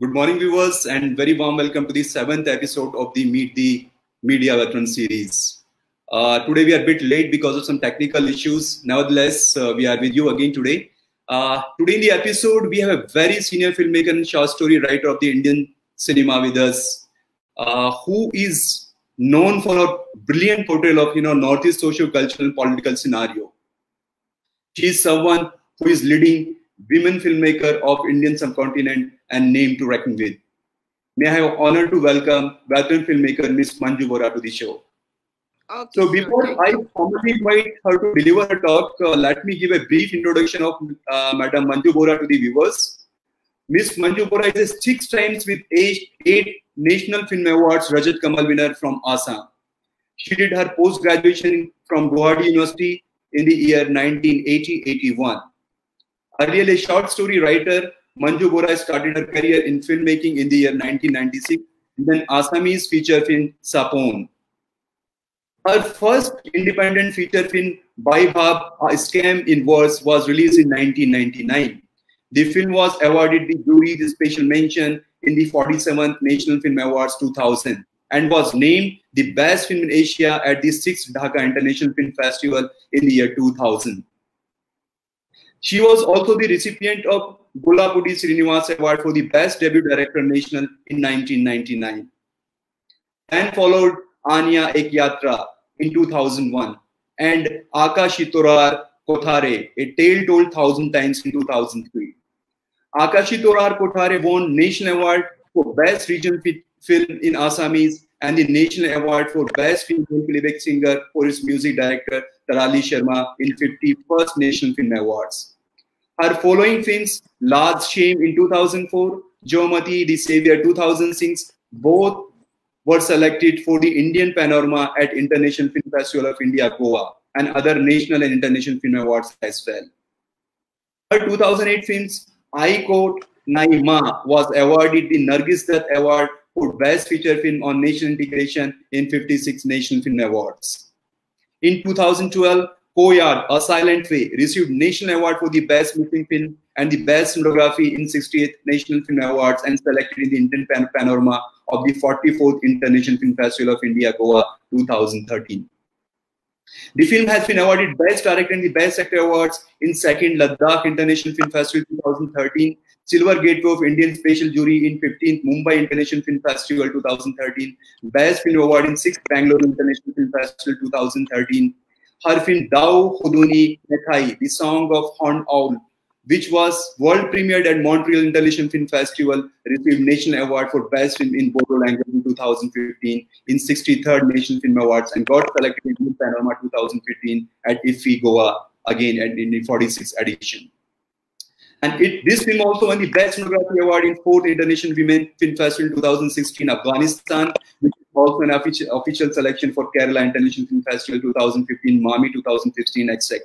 Good morning, viewers, and very warm welcome to the 7th episode of the Meet the Media Veteran series. Today we are a bit late because of some technical issues. Nevertheless, we are with you again today. Today in the episode, we have a very senior filmmaker and short story writer of the Indian cinema with us, who is known for her brilliant portrayal of Northeast socio-cultural and political scenario. She is someone who is leading women filmmaker of Indian subcontinent and name to reckon with. May I have honor to welcome veteran filmmaker Miss Manju Borah to the show. Okay, so before I formally invite her to deliver her talk, let me give a brief introduction of Madam Manju Borah to the viewers. Miss Manju Borah is 6 times with 8 National Film Awards Rajat Kamal winner from Assam. She did her post-graduation from Guwahati University in the year 1980-81. Earlier a short story writer, Manju Borah started her career in filmmaking in the year 1996 and then Assamese feature film Sapon. Her first independent feature film Baibhab, A Scam in Verse, was released in 1999. The film was awarded the jury's special mention in the 47th National Film Awards 2000 and was named the best film in Asia at the 6th Dhaka International Film Festival in the year 2000. She was also the recipient of Gulabudi Srinivas Award for the Best Debut Director National in 1999 and followed Anya Ek Yatra in 2001 and Akashitorar Kothare, A Tale Told 1000 Times in 2003. Akashitorar Kothare won National Award for Best Regional Film in Assamese and the National Award for Best Female Playback Singer for its music director Parali Sharma in 51st National Film Awards. Her following films, Laaz, Shame in 2004, Jhumati, The Savior 2006, both were selected for the Indian Panorama at International Film Festival of India, Goa, and other national and international film awards as well. Her 2008 films, Ikot Naima, was awarded the Nargis Dutt Award for Best Feature Film on National Integration in 56 National Film Awards. In 2012, Koyal, A Silent Way, received National Award for the Best Moving Film and the Best Cinematography in 68th National Film Awards and selected in the Indian Panorama of the 44th International Film Festival of India, Goa, 2013. The film has been awarded Best Director and the Best Actor Awards in 2nd Ladakh International Film Festival 2013, Silver Gateway of Indian Special Jury in 15th Mumbai International Film Festival 2013, Best Film Award in 6th Bangalore International Film Festival 2013, her film Dau Huduni Methai, The Song of Horned Owl, which was world premiered at Montreal International Film Festival, received National Award for Best Film in Bodo Language in 2015 in 63rd National Film Awards and got selected in Indian Panorama 2015 at IFFI Goa, again at the 46th edition. And this film also won the Best Cinematography Award in 4th International Women Film Festival in 2016 Afghanistan, which is also an official selection for Kerala International Film Festival 2015, Mami 2015, etc.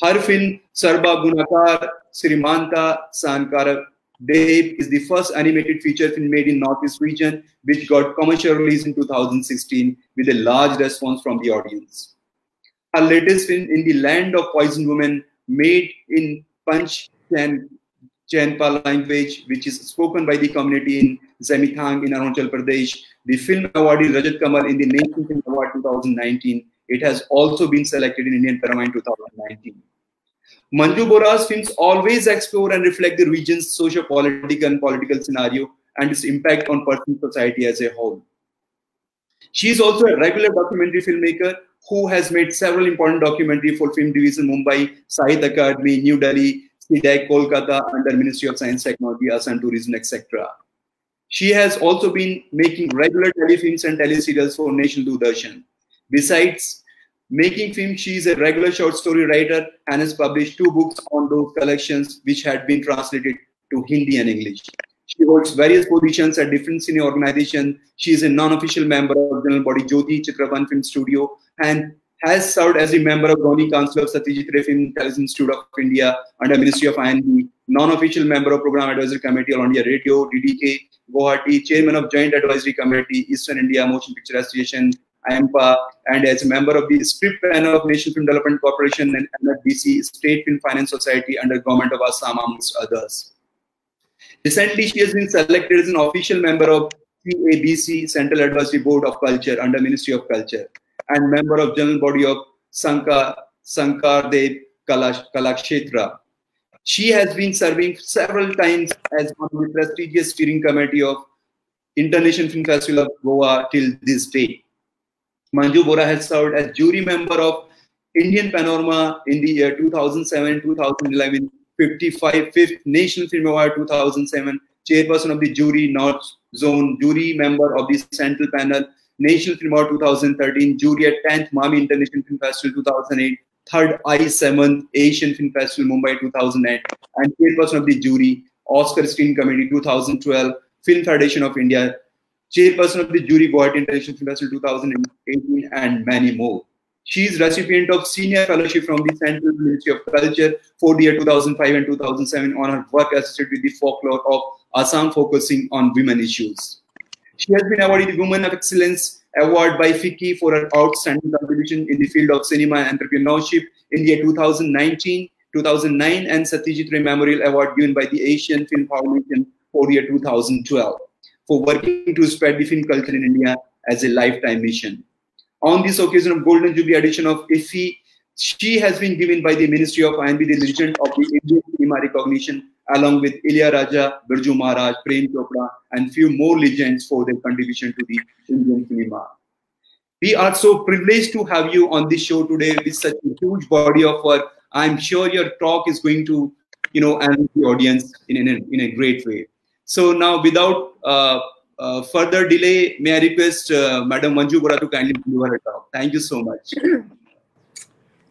Her film Sarba Gunakar, Sirimanta Sankaradeep is the first animated feature film made in Northeast region, which got commercial release in 2016 with a large response from the audience. Her latest film In the Land of Poisoned Women, made in Punch and Janpa language, which is spoken by the community in Zamithang in Arunachal Pradesh. The film awarded Rajat Kamal in the National Film Award 2019. It has also been selected in Indian Panorama in 2019. Manju Borah's films always explore and reflect the region's socio-political and political scenario and its impact on personal society as a whole. She is also a regular documentary filmmaker who has made several important documentaries for Film Division Mumbai, Sahitya Academy, New Delhi, CIDEC, Kolkata, under Ministry of Science, Technology, Assam Tourism, etc. She has also been making regular telefilms and teleserials for National Doordarshan. Besides making films, she is a regular short story writer and has published 2 books on those collections, which had been translated to Hindi and English. She holds various positions at different senior organizations. She is a non-official member of the general body Jyoti Chitraban Film Studio and has served as a member of Governing Council of Satyajit Ray Film Institute of India under Ministry of IND, non-official member of Program Advisory Committee on India Radio, DDK, Guwahati, Chairman of Joint Advisory Committee, Eastern India Motion Picture Association, EIMPA, and as a member of the Script Panel of National Film Development Corporation and NFDC, State Film Finance Society under Government of Assam, amongst others. Recently, she has been selected as an official member of CABC, Central Advisory Board of Culture, under Ministry of Culture, and member of General Body of Sankar Dev Kalakshetra. She has been serving several times as on the prestigious steering committee of International Film Festival of Goa till this day. Manju Borah has served as jury member of Indian Panorama in the year 2007, 2011, 55th National Film Award 2007, chairperson of the jury North Zone, jury member of the Central Panel, National Film Award 2013, jury at 10th Mami International Film Festival 2008, Third Eye 7th Asian Film Festival Mumbai 2009, and chairperson of the jury Oscar Screen Committee 2012, Film Federation of India, chairperson of the jury Guwahati International Film Festival 2018, and many more. She is recipient of senior fellowship from the Central Ministry of Culture for the year 2005 and 2007 on her work associated with the folklore of Assam, focusing on women issues. She has been awarded the Women of Excellence Award by FICCI for her outstanding contribution in the field of cinema and entrepreneurship in the year 2009, and Satyajit Ray Memorial Award given by the Asian Film Foundation for the year 2012 for working to spread the film culture in India as a lifetime mission. On this occasion of Golden Jubilee edition of IFFI, she has been given by the Ministry of INB the Legend of the Indian Cinema recognition, along with Ilaiyaraaja, Birju Maharaj, Prem Chopra, and few more legends for their contribution to the Indian cinema. We are so privileged to have you on this show today with such a huge body of work. I'm sure your talk is going to, enrich the audience in a great way. So now, without further delay, may I request Madam Manju Borah to kindly deliver her talk. Thank you so much.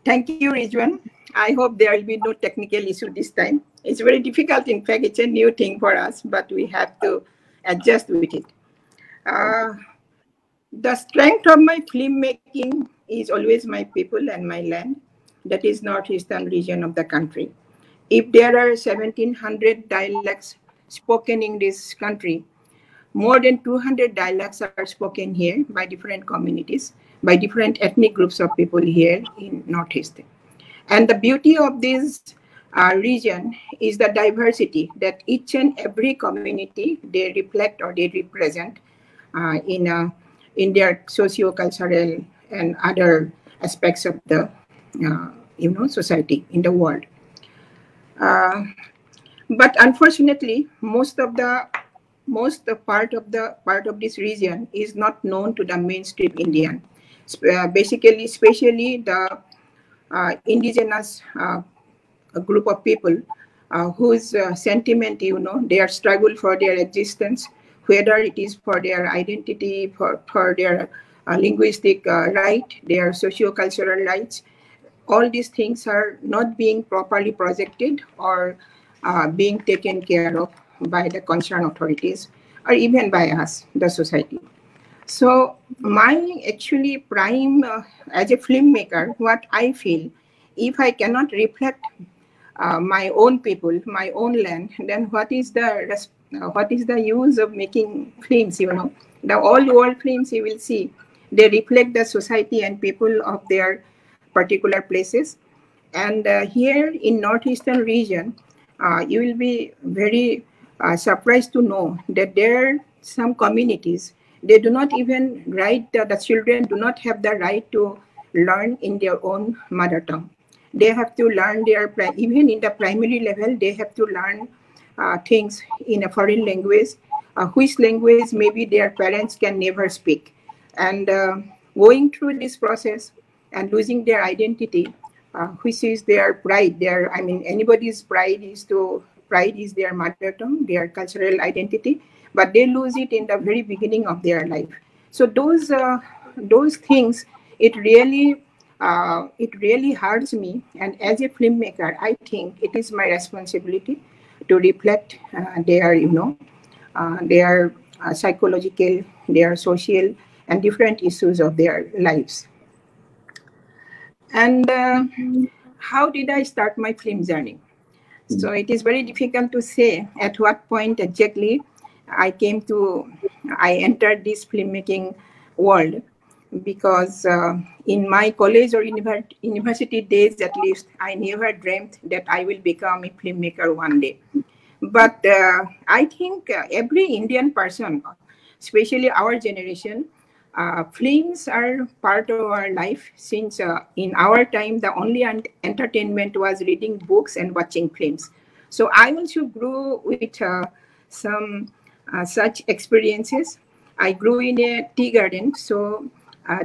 Thank you, Rijwan. I hope there will be no technical issue this time. It's very difficult. In fact, it's a new thing for us, but we have to adjust with it. The strength of my filmmaking is always my people and my land. That is northeastern region of the country. If there are 1,700 dialects spoken in this country, more than 200 dialects are spoken here by different communities, by different ethnic groups of people here in Northeast. And the beauty of this region is the diversity that each and every community they reflect or they represent in their socio-cultural and other aspects of the society in the world. But unfortunately, most part of this region is not known to the mainstream Indian, basically, especially the indigenous group of people whose sentiment, their struggle for their existence, whether it is for their identity, for their linguistic right, their socio-cultural rights, all these things are not being properly projected or being taken care of by the concerned authorities or even by us, the society. So my actually prime, as a filmmaker, what I feel, if I cannot reflect my own people, my own land, then what is the use of making films, The all world films you will see, they reflect the society and people of their particular places. And here in northeastern region, you will be very surprised to know that there are some communities, they do not even write, the children do not have the right to learn in their own mother tongue. They have to learn their, even in the primary level, they have to learn things in a foreign language, which language maybe their parents can never speak. And going through this process and losing their identity, which is their pride, anybody's pride is to pride is their mother tongue, their cultural identity, but they lose it in the very beginning of their life. So those things, it really hurts me. And as a filmmaker, I think it is my responsibility to reflect their psychological, their social, and different issues of their lives. And how did I start my film journey? So it is very difficult to say at what point exactly I entered this filmmaking world, because in my college or university days, at least, I never dreamt that I will become a filmmaker one day. But I think every Indian person, especially our generation, films are part of our life, since in our time the only entertainment was reading books and watching films. So I also grew with some such experiences. I grew in a tea garden, so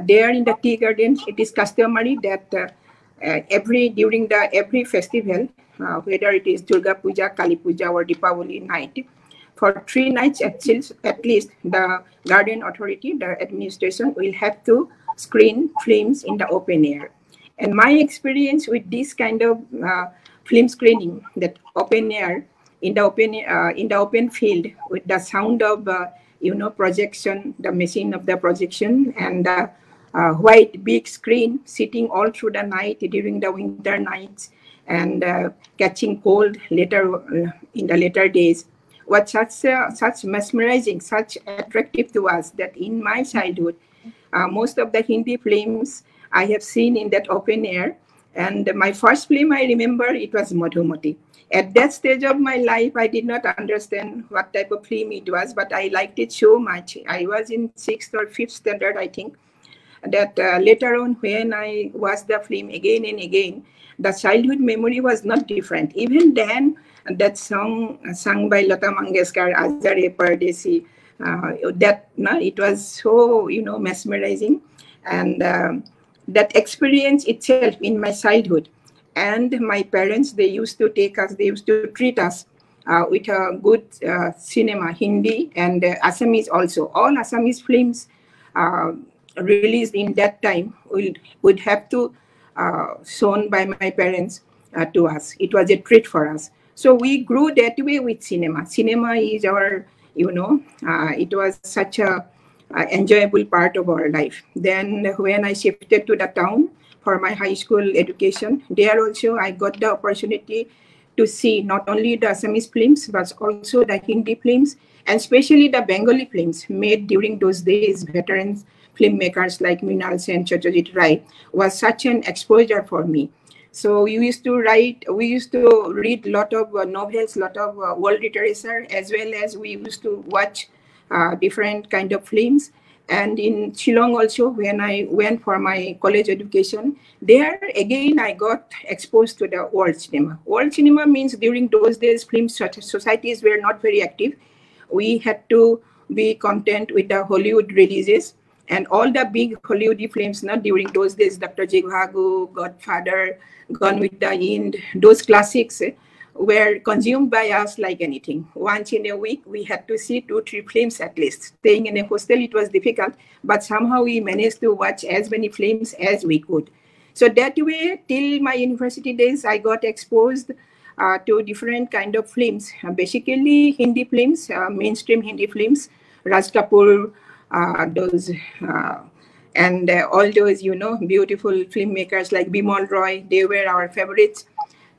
there in the tea garden it is customary that during every festival, whether it is Durga Puja, Kali Puja or Deepavali night, for 3 nights at least, the Garden Authority, the administration, will have to screen films in the open air. And my experience with this kind of film screening, that open air, in the open field, with the sound of projection, the machine of the projection, and the white big screen, sitting all through the night during the winter nights, and catching cold later in the later days, was such mesmerizing, such attractive to us, that in my childhood, most of the Hindi films I have seen in that open air. And my first film, I remember, it was Madhumati. At that stage of my life, I did not understand what type of film it was, but I liked it so much. I was in 6th or 5th standard, I think, that later on, when I watched the film again and again, the childhood memory was not different. Even then, that song sung by Lata Mangeshkar, Azare Pardesi, it was so mesmerizing, and that experience itself in my childhood. And my parents, they used to take us, they used to treat us with a good cinema, Hindi and Assamese also. All Assamese films released in that time would have to shown by my parents to us. It was a treat for us. So we grew that way with cinema. Cinema is our, it was such a enjoyable part of our life. Then when I shifted to the town for my high school education, there also I got the opportunity to see not only the Assamese films, but also the Hindi films, and especially the Bengali films made during those days. Veterans filmmakers like Mrinal Sen, Satyajit Ray, was such an exposure for me. So we used to read a lot of novels, a lot of world literature, as well as we used to watch different kind of films. And in Shillong also, when I went for my college education, there again I got exposed to the world cinema. World cinema means during those days, film societies were not very active. We had to be content with the Hollywood releases. And all the big Hollywood films, not during those days, Dr. Zhivago, Godfather, Gone with the Wind, those classics were consumed by us like anything. Once in a week, we had to see 2-3 films at least. Staying in a hostel, it was difficult, but somehow we managed to watch as many films as we could. So that way, till my university days, I got exposed to different kind of films, basically Hindi films, mainstream Hindi films, Raj Kapoor, all those beautiful filmmakers like Bimal Roy. They were our favorites.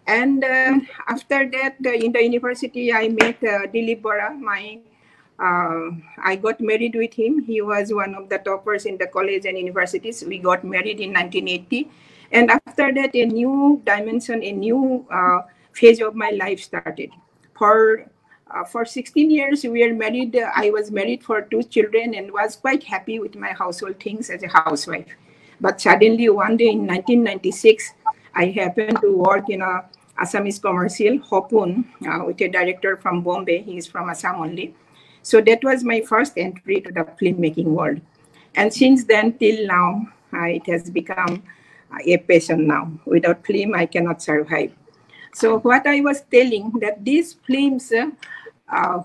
And after that, in the university, I met Dilip Borah. I got married with him. He was one of the toppers in the college and universities. We got married in 1980, and after that, a new dimension, a new phase of my life started. For 16 years, we were married. I was married for 2 children and was quite happy with my household things as a housewife. But suddenly, one day in 1996, I happened to work in a Assamese commercial, Hopun, with a director from Bombay. He is from Assam only. So that was my first entry to the filmmaking world. And since then till now, it has become a passion now. Without film, I cannot survive. So what I was telling, that these films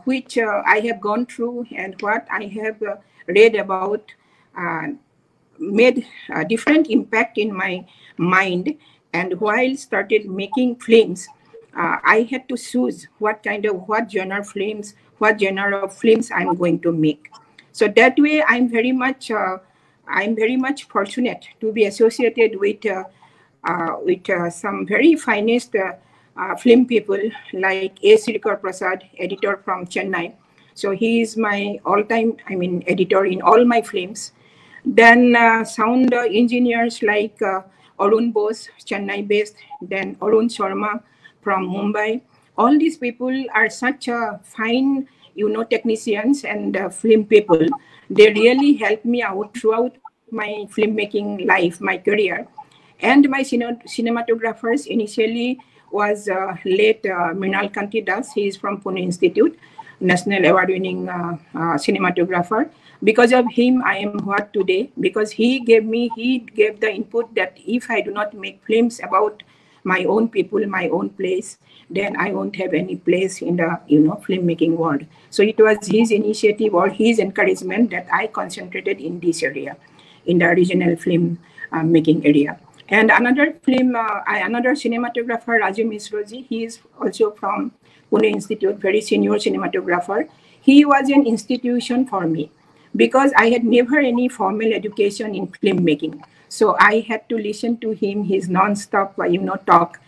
which I have gone through and what I have read about made a different impact in my mind. And while started making films, I had to choose what genre of films I'm going to make. So that way, I'm very much fortunate to be associated with some very finest film people like A. Sirikar Prasad, editor from Chennai. So he is my all-time, editor in all my films. Then sound engineers like Arun Bose, Chennai based, then Arun Sharma from Mumbai, all these people are such a fine, you know, technicians and film people. They really helped me out throughout my filmmaking life, my career. And my cinematographers initially was late Mrinal Kanti Das. He is from Pune Institute, national award-winning cinematographer. Because of him, I am what today. Because he gave the input that if I do not make films about my own people, my own place, then I won't have any place in the, you know, filmmaking world. So it was his initiative or his encouragement that I concentrated in this area, in the regional film making area. And another film, another cinematographer, Raju Mishraji, he is also from Pune Institute, very senior cinematographer. He was an institution for me because I had never any formal education in filmmaking. So I had to listen to him, his non-stop, you know, talk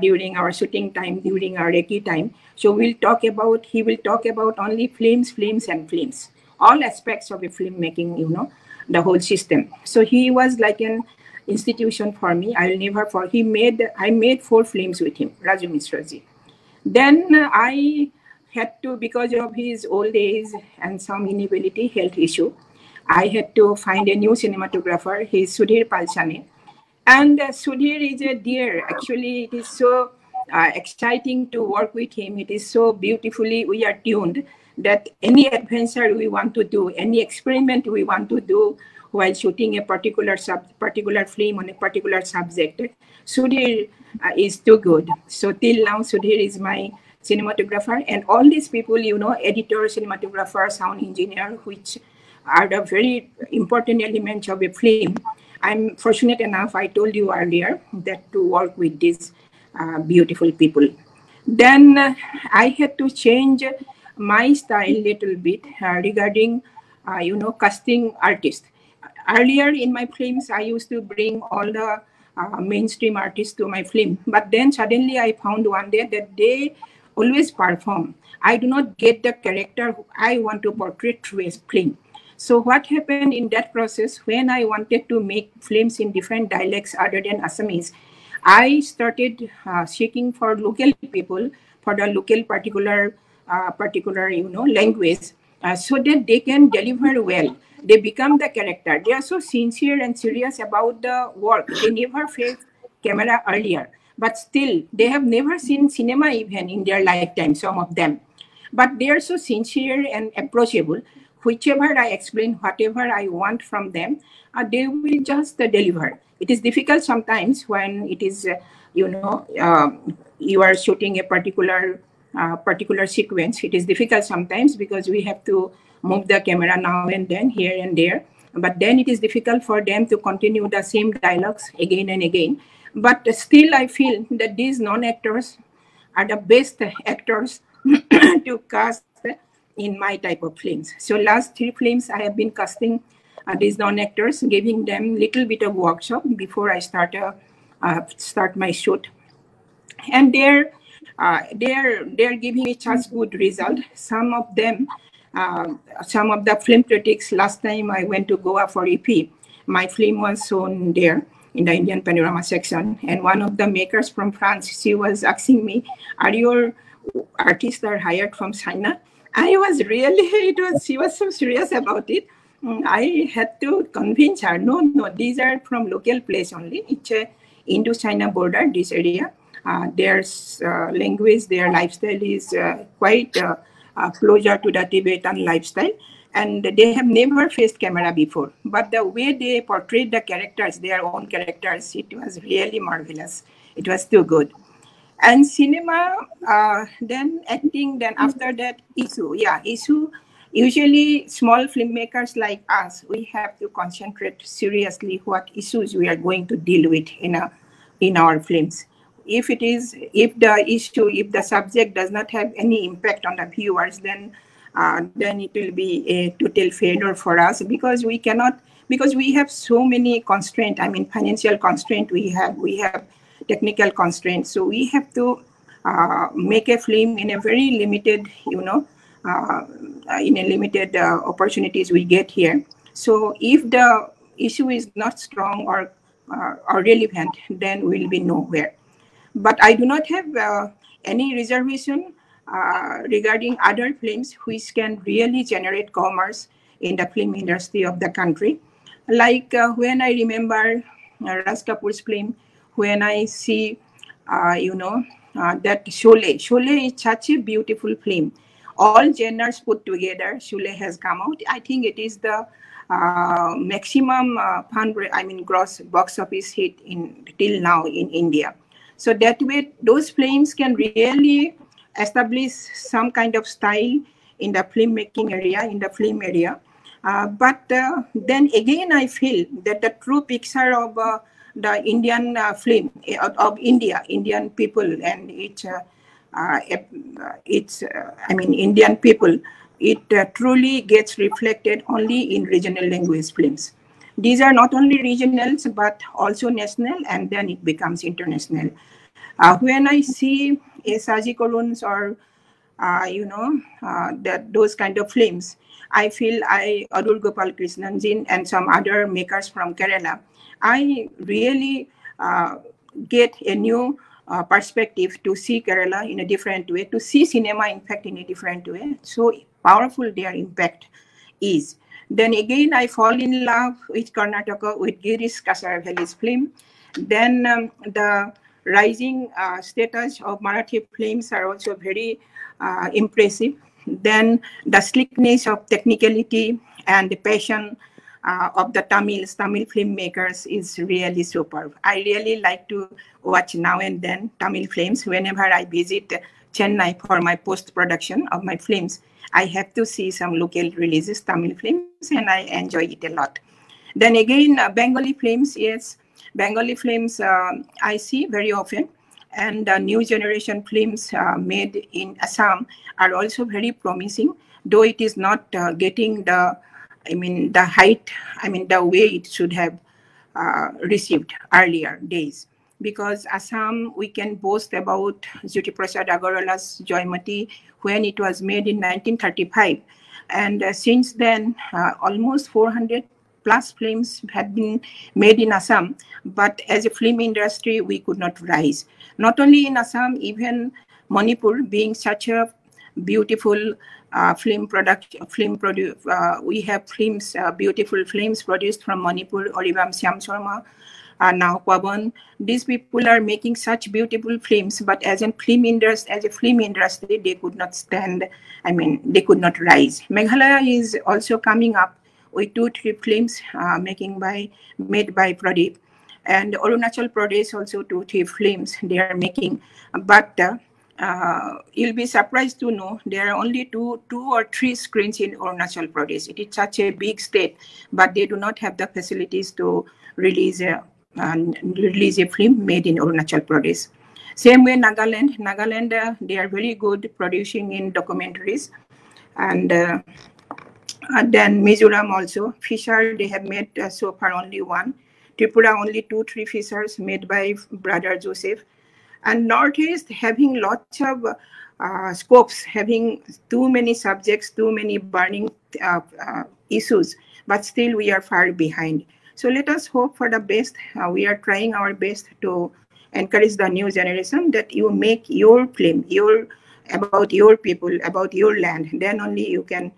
during our shooting time, during our recce time. So he will talk about only films, films and films, all aspects of the filmmaking, you know, the whole system. So he was like an institution for me. I will never forget. I made 4 films with him, Raju Mishraji. Then I had to, because of his old age and some inability, health issue, I had to find a new cinematographer. He is Sudhir Palchane. And Sudhir is a dear. Actually, it is so exciting to work with him. It is so beautifully, we are tuned that any adventure we want to do, any experiment we want to do while shooting a particular film on a particular subject, Sudhir is too good. So till now, Sudhir is my cinematographer. And all these people, you know, editor, cinematographer, sound engineer, which are the very important elements of a film. I'm fortunate enough, I told you earlier, that to work with these beautiful people. Then I had to change my style a little bit regarding, you know, casting artists. Earlier in my films, I used to bring all the mainstream artists to my film. But then suddenly I found one day that they always perform. I do not get the character I want to portray through a film. So what happened in that process, when I wanted to make films in different dialects other than Assamese, I started seeking for local people, for the local particular you know, language, so that they can deliver well. They become the character. They are so sincere and serious about the work. They never faced camera earlier, but still they have never seen cinema even in their lifetime, some of them. But they are so sincere and approachable. Whichever I explain, whatever I want from them, they will just deliver. It is difficult sometimes when it is, you know, you are shooting a particular sequence. It is difficult sometimes because we have to move the camera now and then, here and there. But then it is difficult for them to continue the same dialogues again and again. But still, I feel that these non-actors are the best actors to cast in my type of films. So last 3 films, I have been casting these non-actors, giving them little bit of workshop before I start my shoot. And they're giving me such good result. Some of them, some of the film critics, last time I went to Goa for EP, my film was shown there in the Indian Panorama section. And one of the makers from France, she was asking me, are your artists are hired from China? I was really, she was so serious about it. I had to convince her, no, these are from local place only. It's a Indo-China border, this area. Their language, their lifestyle is quite closer to the Tibetan lifestyle. And they have never faced camera before. But the way they portrayed the characters, their own characters, it was really marvelous. It was too good. And cinema, then acting, then after that, issue. Yeah, issue. Usually small filmmakers like us, we have to concentrate seriously what issues we are going to deal with in our films. If the issue, if the subject does not have any impact on the viewers, then it will be a total failure for us, because we cannot, because we have so many constraints. I mean, financial constraint we have technical constraints. So we have to make a film in a very limited, you know, in a limited opportunities we get here. So if the issue is not strong or relevant, then we'll be nowhere. But I do not have any reservation regarding other films which can really generate commerce in the film industry of the country. Like when I remember Raj Kapoor's film, when I see, that Sholay. Sholay is such a beautiful film. All genres put together, Sholay has come out. I think it is the maximum gross box office hit in till now in India. So that way, those films can really establish some kind of style in the filmmaking area, in the film area. But then again, I feel that the true picture of the Indian film, of India, Indian people, and its Indian people, it truly gets reflected only in regional language films. These are not only regionals, but also national, and then it becomes international. When I see Saji Kolons or, those kind of films, I feel Arul Gopal Krishnanjin and some other makers from Kerala, I really get a new perspective to see Kerala in a different way, to see cinema, in fact, in a different way. So powerful their impact is. Then again, I fall in love with Karnataka, with Girish Kasaraveli's film. Then the rising status of Marathi films are also very impressive. Then the slickness of technicality and the passion of the Tamil filmmakers is really superb. I really like to watch now and then Tamil films. Whenever I visit Chennai for my post-production of my films, I have to see some local releases, Tamil films, and I enjoy it a lot. Then again, Bengali films, yes. Bengali films I see very often. And new generation films made in Assam are also very promising, though it is not getting the height, the way it should have received earlier days. Because Assam, we can boast about Jyoti Prasad Agarwala's Jyumati when it was made in 1935. And since then, almost 400 plus films had been made in Assam. But as a film industry, we could not rise. Not only in Assam, even Manipur being such a beautiful we have films, beautiful films produced from Manipur, Oribam Syam Sharma, now Pawan. These people are making such beautiful films, but as a film industry, they could not stand. They could not rise. Meghalaya is also coming up with 2-3 films made by Pradeep, and Arunachal Pradesh also 2-3 films they are making, but. You'll be surprised to know there are only two or three screens in Arunachal Pradesh. It is such a big state, but they do not have the facilities to release a film made in Arunachal Pradesh. Same way Nagaland. Nagaland, they are very good producing in documentaries. And then Mizoram also. Fisher, they have made so far only one. Tripura, only 2-3 Fishers made by Brother Joseph. And Northeast having lots of scopes, having too many subjects, too many burning issues, but still we are far behind. So let us hope for the best. We are trying our best to encourage the new generation that you make your film, about your people, about your land. Then only you can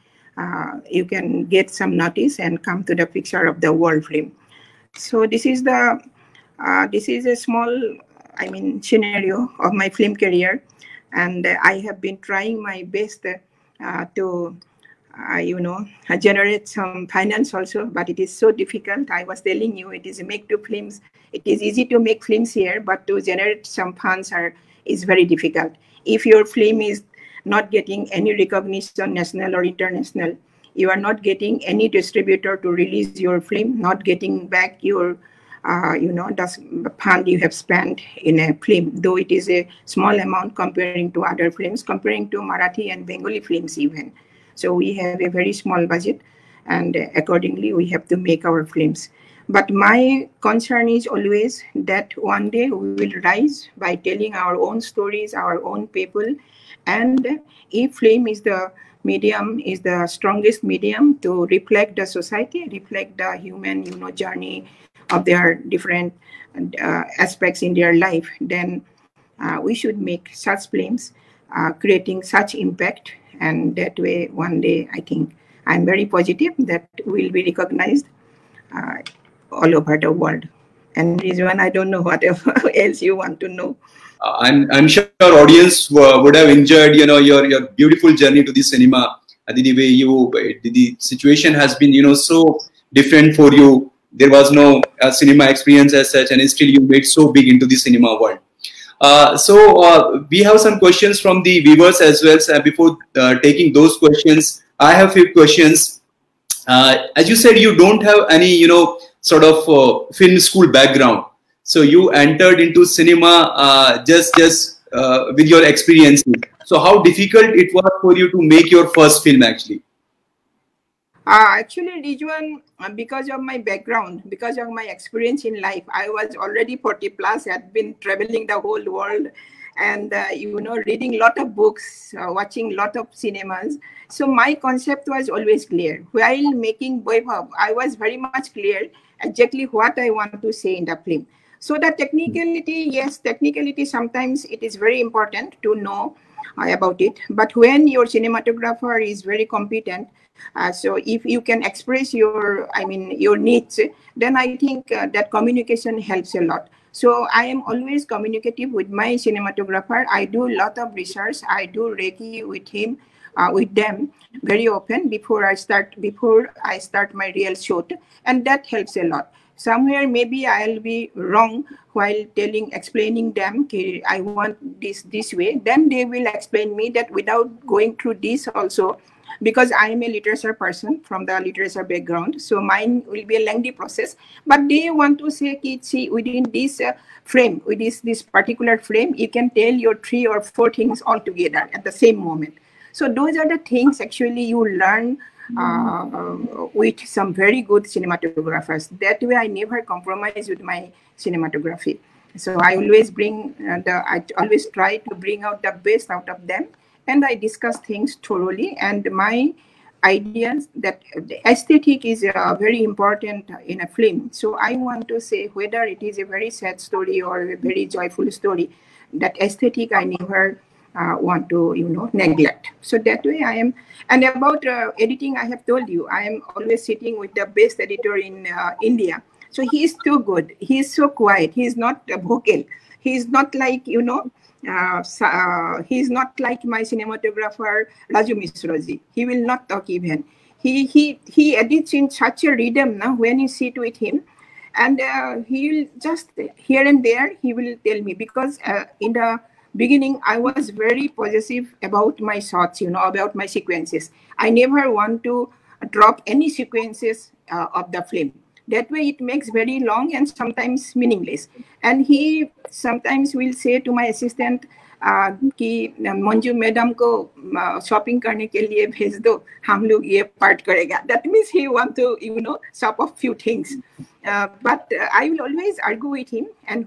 get some notice and come to the picture of the world film. So this is a small. Scenario of my film career, and I have been trying my best to, generate some finance also, but it is so difficult. I was telling you, it is make two films. It is easy to make films here, but to generate some funds is very difficult. If your film is not getting any recognition, national or international, you are not getting any distributor to release your film, not getting back your the fund you have spent in a film, though it is a small amount comparing to other films, comparing to Marathi and Bengali films even. So we have a very small budget, and accordingly we have to make our films. But my concern is always that one day we will rise by telling our own stories, our own people, and if film is the medium, is the strongest medium to reflect the society, reflect the human, journey of their different aspects in their life, then we should make such films, creating such impact, and that way one day I think I'm very positive that will be recognized all over the world. And Rizwan, I don't know whatever else you want to know. I'm sure our audience would have enjoyed, you know, your beautiful journey to the cinema. The way the situation has been, you know, so different for you. There was no cinema experience as such, and still you made so big into the cinema world. We have some questions from the viewers as well. So before taking those questions, I have a few questions. As you said, you don't have any, you know, sort of film school background. So you entered into cinema just with your experiences. So how difficult it was for you to make your first film actually? Actually, Rizwan, because of my background, because of my experience in life, I was already 40+, had been traveling the whole world, and you know, reading lot of books, watching lot of cinemas. So my concept was always clear. While making Baibhab, I was very much clear exactly what I want to say in the film. So the technicality, yes, technicality, sometimes it is very important to know about it. But when your cinematographer is very competent, so if you can express your, I mean, your needs, then I think that communication helps a lot. So I am always communicative with my cinematographer. I do a lot of research. I do Reiki with him, with them very often before I start my real shoot, and that helps a lot. Somewhere maybe I'll be wrong while explaining them, okay, I want this way, then they will explain me that without going through this also, because I am a literature person from the literature background, so mine will be a lengthy process. But they want to say, see, within this frame, within this particular frame, you can tell your 3 or 4 things all together at the same moment. So those are the things actually you learn with some very good cinematographers. That way I never compromise with my cinematography. So I always bring I always try to bring out the best out of them. And I discuss things thoroughly, and my ideas that the aesthetic is very important in a film. So I want to say, whether it is a very sad story or a very joyful story, that aesthetic I never want to, you know, neglect. So that way I am. And about editing, I have told you, I am always sitting with the best editor in India. So he is too good. He is so quiet. He is not vocal. He is not like, you know, he's not like my cinematographer Raju Mishraji. He will not talk even. He edits in such a rhythm now when you sit with him, and he will just here and there he will tell me, because in the beginning I was very possessive about my shots, you know, about my sequences. I never want to drop any sequences of the film. That way it makes very long and sometimes meaningless. And he sometimes will say to my assistant कि Manju madam को shopping करने के लिए भेज दो, हम लोग ये part करेगा. That means he want to, you know, shop a few things. But I will always argue with him, and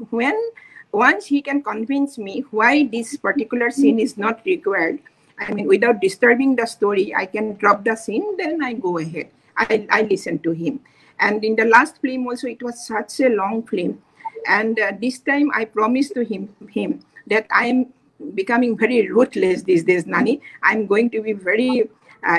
once he can convince me why this particular scene is not required, I mean, without disturbing the story, I can drop the scene, then I go ahead. I listen to him. And in the last film also, it was such a long film, and this time I promised to him that I am becoming very ruthless these days, Nani. I'm going to be very,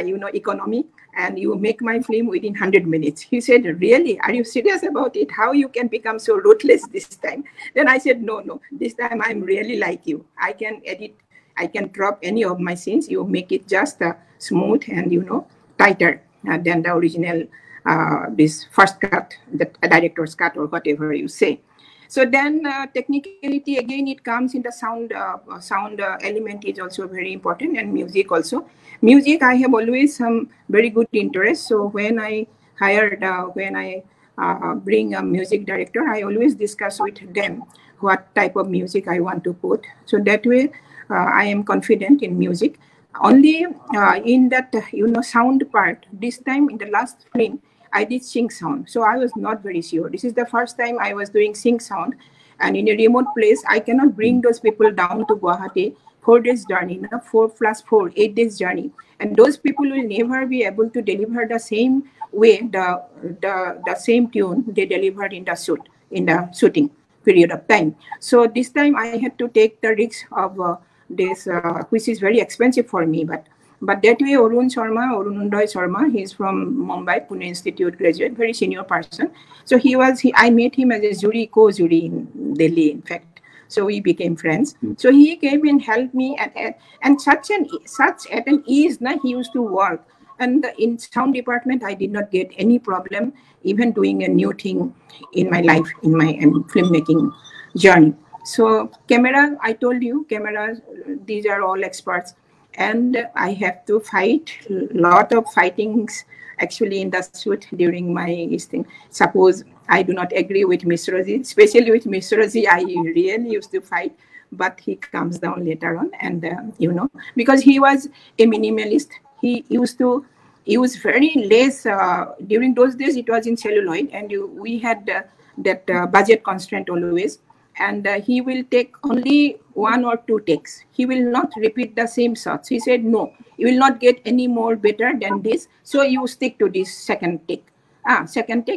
you know, economic, and you make my film within 100 minutes. He said, really? Are you serious about it? How you can become so ruthless this time? Then I said, no, this time I'm really like you. I can edit, I can drop any of my scenes. You make it just smooth and, you know, tighter than the original this first cut, the director's cut or whatever you say. So then technicality again, it comes in the sound. Sound element is also very important, and music also. Music, I have always some very good interest. So when I hired, when I bring a music director, I always discuss with them what type of music I want to put. So that way I am confident in music. Only in that, you know, sound part, this time in the last film, I did sync sound, so I was not very sure. This is the first time I was doing sync sound, and in a remote place, I cannot bring those people down to Guwahati, 4 days journey, 4 plus 4, 8 days journey, and those people will never be able to deliver the same way, the same tune they delivered in the shooting. period of time. So this time I had to take the risk of this, which is very expensive for me. But that way, Arun Sharma, he's from Mumbai, Pune Institute graduate, very senior person. So I met him as a co-jury in Delhi, in fact. So we became friends. Mm-hmm. So he came and helped me, and such an ease that he used to work. And in sound department, I did not get any problem, even doing a new thing in my life, in my filmmaking journey. So camera, I told you, cameras, these are all experts. And I have to fight a lot of fightings actually in the shoot during my thing. Suppose I do not agree with Mishraji, especially with Mishraji, I really used to fight, but he comes down later on. And you know, because he was a minimalist, he used to use very less. During those days, it was in celluloid, and we had that budget constraint always. And he will take only one or two takes. He will not repeat the same shots. He said, no, you will not get any more better than this. So you stick to this second take.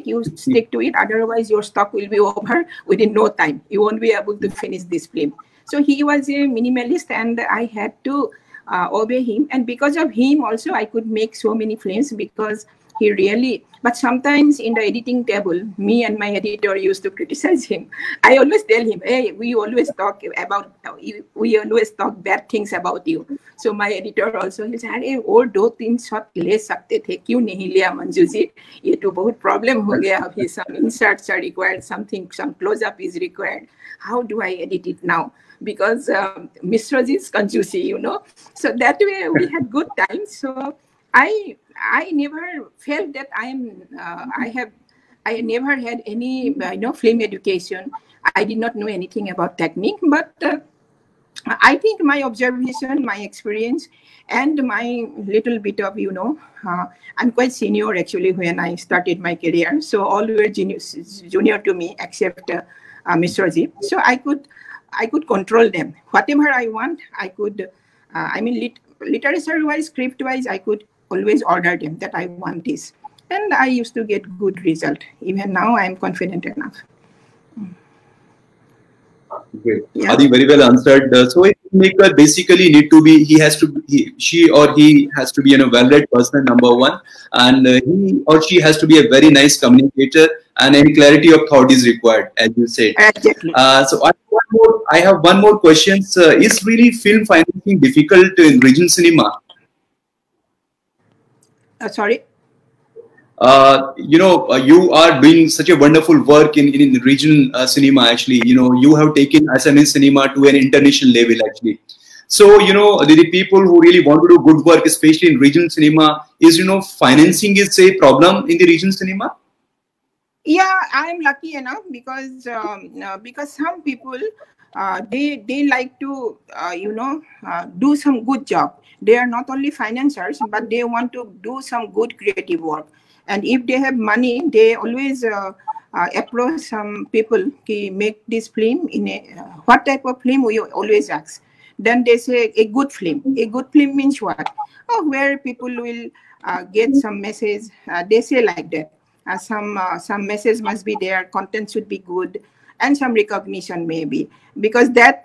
You stick to it. Otherwise, your stock will be over within no time. You won't be able to finish this film. So he was a minimalist, and I had to obey him. And because of him also, I could make so many films, because he really... But sometimes in the editing table, me and my editor used to criticize him. I always tell him, hey, we always talk bad things about you. So my editor also, he said, hey, all 2-3 shot le sakte the, kyun nahi liya Manju ji? Ye to bahut problem ho gaya abhi. Some inserts are required, something, some close-up is required. How do I edit it now? Because Mishraji is conjuicy, you know. So that way we had good time. So I never felt that I never had any, you know, film education. I did not know anything about technique, but I think my observation, my experience, and my little bit of, you know, I'm quite senior actually when I started my career. So all were junior to me except Mr. Ji. So I could control them. Whatever I want, I could. I mean, literature-wise, script-wise, I could always order them that I want this. And I used to get good result. Even now, I am confident enough. Great. Yeah. Adi, very well answered. So a filmmaker basically need to be, she or he has to be a well-read person, number one. And he or she has to be a very nice communicator, and any clarity of thought is required, as you said. Exactly. So I have one more question. Is really film financing difficult in regional cinema? Sorry? You know, you are doing such a wonderful work in regional cinema, actually. You know, you have taken Assamese cinema to an international level, actually. So, you know, the people who really want to do good work, especially in regional cinema, is, you know, financing is a problem in the regional cinema? Yeah, I am lucky enough because some people, they like to, you know, do some good job. They are not only financiers, but they want to do some good creative work. And if they have money, they always approach some people, ki make this film, what type of film we always ask. Then they say a good film. A good film means what? Oh, where people will get some message. They say like that. Some message must be there, content should be good, and some recognition maybe, because that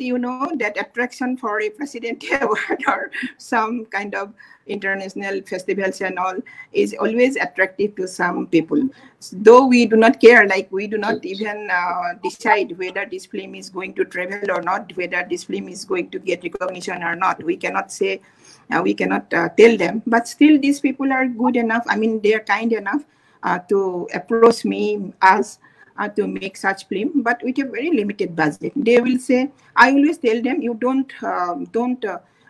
you know, that attraction for a presidential award or some kind of international festivals and all is always attractive to some people. Though we do not care, like we do not even decide whether this film is going to travel or not, whether this film is going to get recognition or not. We cannot say, we cannot tell them, but still these people are good enough. I mean, they are kind enough to approach me as to make such film, but with a very limited budget. They will say, I always tell them, you don't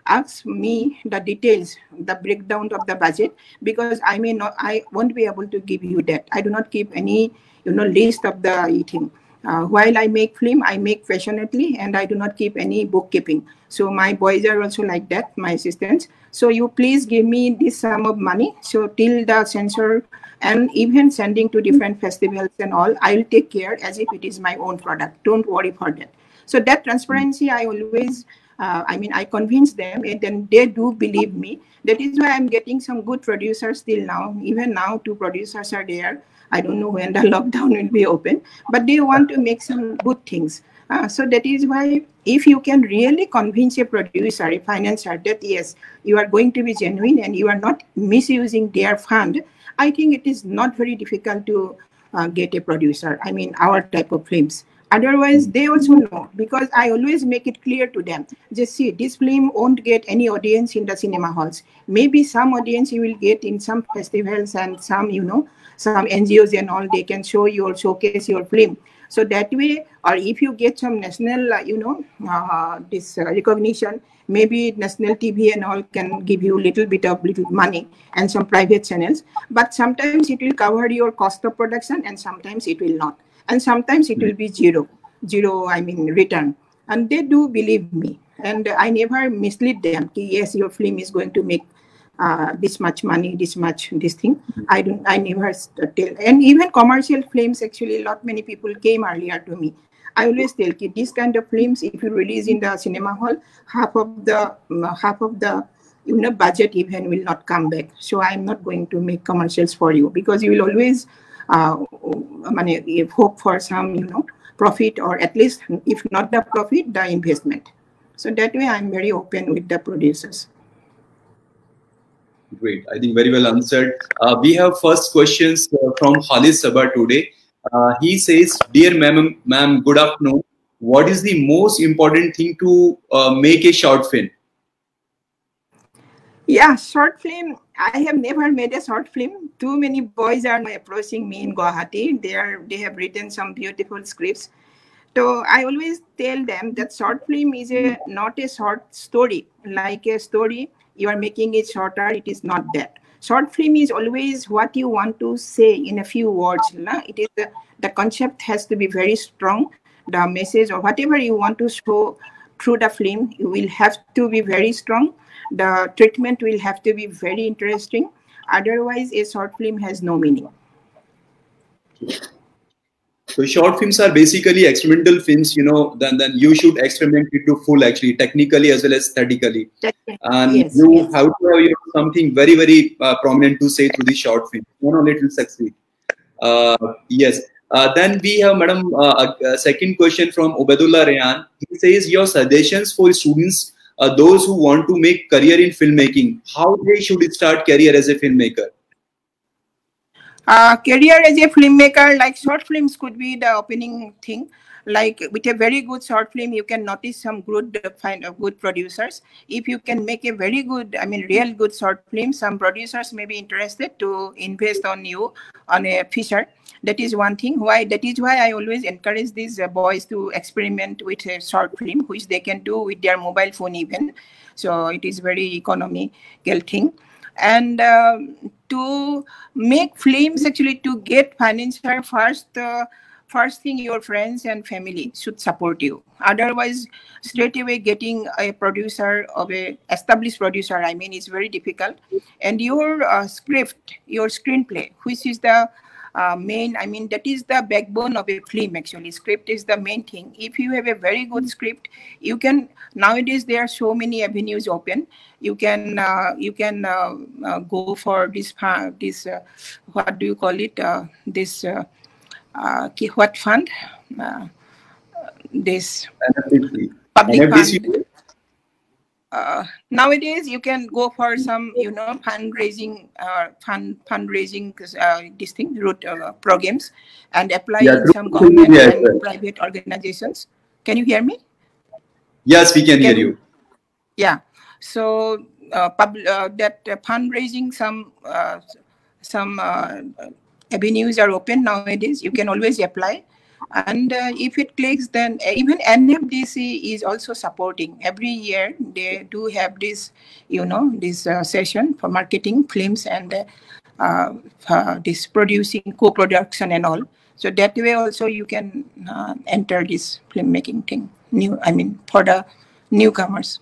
ask me the details, the breakdown of the budget, because I won't be able to give you that. I do not give any, you know, list of the eating. While I make film, I make passionately, and I do not keep any bookkeeping. So my boys are also like that, my assistants. So you please give me this sum of money. So till the censor and even sending to different festivals and all, I'll take care as if it is my own product. Don't worry for that. So that transparency, I always, I mean, I convince them, and then they do believe me. That is why I'm getting some good producers till now. Even now, 2 producers are there. I don't know when the lockdown will be open, but they want to make some good things. So that is why if you can really convince a producer, a financier that yes, you are going to be genuine and you are not misusing their fund, I think it is not very difficult to get a producer, I mean our type of films. Otherwise, they also know, because I always make it clear to them. Just see, this film won't get any audience in the cinema halls. Maybe some audience you will get in some festivals and some, you know, some NGOs and all, they can show you or showcase your film. So that way, or if you get some national, you know, this recognition, maybe national TV and all can give you little bit of money and some private channels. But sometimes it will cover your cost of production and sometimes it will not. And sometimes it will be zero, I mean, return. And they do believe me. And I never mislead them. Yes, your film is going to make this much money, this much, this thing. I don't, I never tell. And even commercial films, actually, many people came earlier to me. I always tell you, this kind of films, if you release in the cinema hall, half of the you know, budget even will not come back. So I'm not going to make commercials for you, because you will always hope for some, you know, profit, or at least if not the profit, the investment. So that way I'm very open with the producers. Great. I think very well answered. We have first questions from Khalid Sabah today. He says, dear ma'am, good afternoon. What is the most important thing to make a short film? Yeah, short film. I have never made a short film. Too many boys are approaching me in Guwahati. They have written some beautiful scripts. So I always tell them that short film is not a short story. Like a story, you are making it shorter. It is not that. Short film is always what you want to say in a few words. It is the concept has to be very strong. The message or whatever you want to show through the film, you will have to be very strong. The treatment will have to be very interesting. Otherwise, a short film has no meaning. So short films are basically experimental films, you know, then you should experiment it to full, actually, technically as well as aesthetically. And yes, you yes. have to have something very, very prominent to say through the short film. Not only it will succeed. Yes. Then we have, Madam, a second question from Obadullah Rehan. He says, your suggestions for students, those who want to make career in filmmaking, how they should start career as a filmmaker? Career as a filmmaker, like short films could be the opening thing. Like with a very good short film, you can notice some good good producers. If you can make a very good, I mean, real good short film, some producers may be interested to invest on you on a feature. That is one thing. Why? That is why I always encourage these boys to experiment with a short film, which they can do with their mobile phone even. So it is very economical thing. And to make films, actually, to get financial first. First thing, your friends and family should support you. Otherwise, straight away getting a producer of a established producer, I mean, is very difficult. And your script, your screenplay, which is the main, I mean, that is the backbone of a film, actually. Script is the main thing. If you have a very good script, you can, nowadays there are so many avenues open. You can go for this, what do you call it, this, what fund? This NFDC. Public NFDC fund. Nowadays, you can go for some, you know, fundraising, this thing, route programs, and apply in some government and private organizations. Can you hear me? Yes, we can hear you. Yeah. So, fundraising, some avenues are open nowadays. You can always apply, and if it clicks, then even NFDC is also supporting. Every year they do have this, you know, this session for marketing films and this producing, co-production and all. So that way also you can enter this filmmaking thing. I mean, for the newcomers.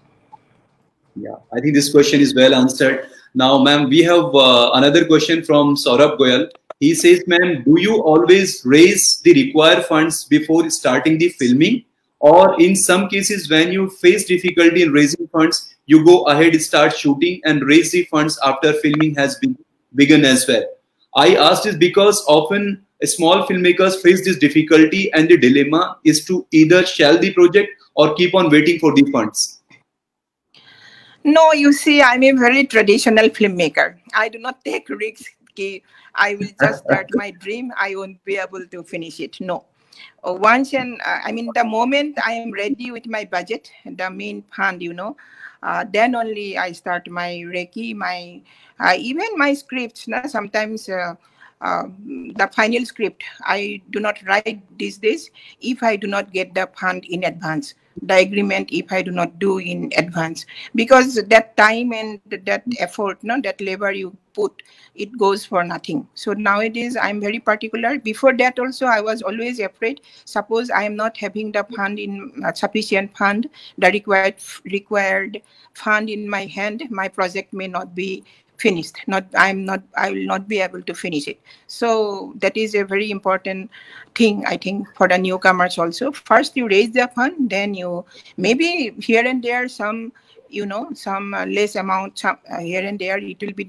Yeah, I think this question is well answered. Now, ma'am, we have another question from Saurabh Goyal. He says, ma'am, do you always raise the required funds before starting the filming? Or in some cases, when you face difficulty in raising funds, you go ahead, start shooting and raise the funds after filming has begun as well. I asked this because often small filmmakers face this difficulty, and the dilemma is to either shelve the project or keep on waiting for the funds. No, you see, I'm a very traditional filmmaker. I do not take risks. I will just start my dream. I won't be able to finish it. No. Once and I mean, the moment I am ready with my budget, the main fund, you know, then only I start my recce, my even my scripts. Now sometimes the final script I do not write these days if I do not get the fund in advance, the agreement if I do not do in advance, because that time and that effort, no, that labor you put, it goes for nothing. So nowadays I'm very particular. Before that also I was always afraid, suppose I am not having the fund in sufficient fund, the required fund in my hand, my project may not be finished, I will not be able to finish it. So that is a very important thing, I think, for the newcomers also. First you raise the fund, then you maybe here and there some, you know, some less amount, some here and there it will be